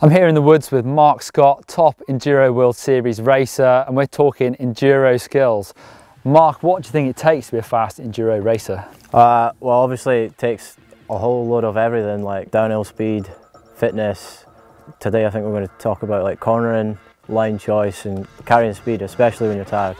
I'm here in the woods with Mark Scott, top Enduro World Series racer, and we're talking enduro skills. Mark, what do you think it takes to be a fast enduro racer? Well, obviously it takes a whole lot of everything, like downhill speed, fitness. Today I think we're going to talk about like cornering, line choice and carrying speed, especially when you're tired.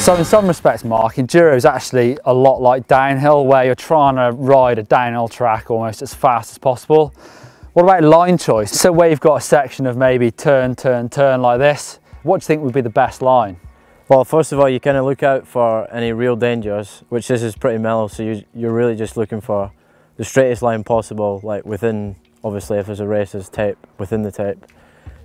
So in some respects, Mark, enduro is actually a lot like downhill, where you're trying to ride a downhill track almost as fast as possible. What about line choice? So where you've got a section of maybe turn, turn, turn like this, what do you think would be the best line? Well, first of all, you kind of look out for any real dangers, which this is pretty mellow, so you're really just looking for the straightest line possible, like within, obviously if there's a race, there's tape, within the tape,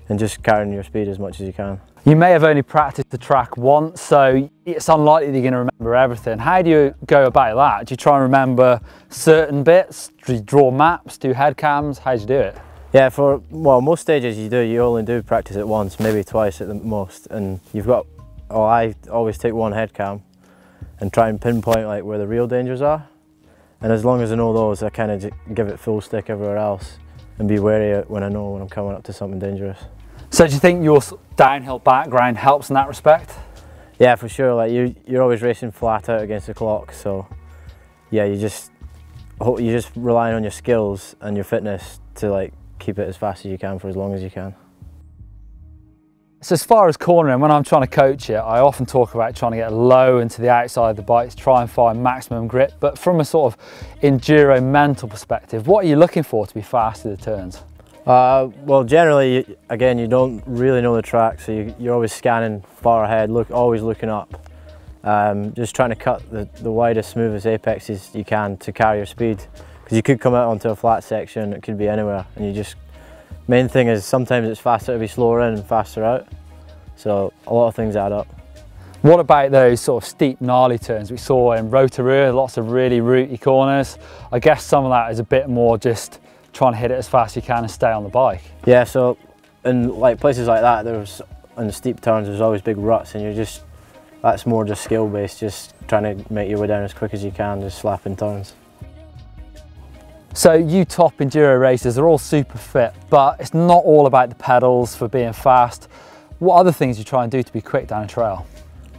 and just carrying your speed as much as you can. You may have only practiced the track once, so it's unlikely that you're going to remember everything. How do you go about that? Do you try and remember certain bits? Do you draw maps? Do head cams? How do you do it? Yeah, for, well, most stages you do, you only do practice it once, maybe twice at the most. And you've got, oh, I always take one head cam and try and pinpoint like where the real dangers are. And as long as I know those, I kind of give it full stick everywhere else and be wary when I know when I'm coming up to something dangerous. So do you think your downhill background helps in that respect? Yeah, for sure. Like you're always racing flat out against the clock, so yeah, you're just relying on your skills and your fitness to like keep it as fast as you can for as long as you can. So as far as cornering, when I'm trying to coach it, I often talk about trying to get low into the outside of the bike to try and find maximum grip. But from a sort of enduro mental perspective, what are you looking for to be fast through the turns? Well, generally, again, you don't really know the track, so you're always scanning far ahead, always looking up, just trying to cut the widest, smoothest apexes you can to carry your speed, because you could come out onto a flat section, it could be anywhere, and main thing is sometimes it's faster to be slower in and faster out, so a lot of things add up. What about those sort of steep, gnarly turns we saw in Rotorua, lots of really rooty corners? I guess some of that is a bit more just trying to hit it as fast as you can and stay on the bike. Yeah, so in like places like that, on the steep turns, there's always big ruts, and that's more just skill based, just trying to make your way down as quick as you can, just slapping turns. So you top enduro racers are all super fit, but it's not all about the pedals for being fast. What other things do you try and do to be quick down a trail?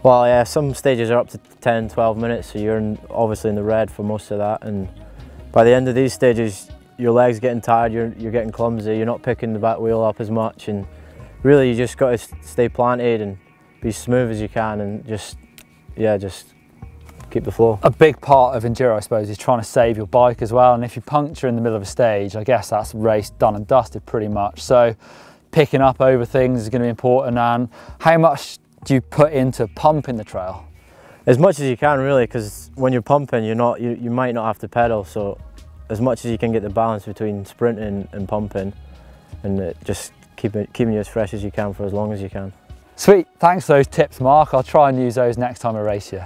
Well, yeah, some stages are up to 10, 12 minutes, so you're obviously in the red for most of that, and by the end of these stages, your legs getting tired, you're getting clumsy, you're not picking the back wheel up as much, and really you just got to stay planted and be smooth as you can and just keep the flow. A big part of enduro, I suppose, is trying to save your bike as well, and if you puncture in the middle of a stage, I guess that's race done and dusted pretty much, so picking up over things is going to be important. And how much do you put into pumping the trail? As much as you can, really, because when you're pumping, you might not have to pedal, so as much as you can get the balance between sprinting and pumping, and just keeping you as fresh as you can for as long as you can. Sweet, thanks for those tips, Mark. I'll try and use those next time I race you.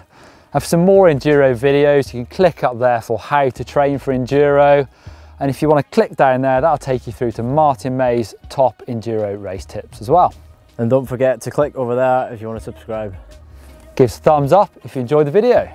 And for some more enduro videos, you can click up there for how to train for enduro. And if you want to click down there, that'll take you through to Martin Maes' top enduro race tips as well. And don't forget to click over there if you want to subscribe. Give us a thumbs up if you enjoyed the video.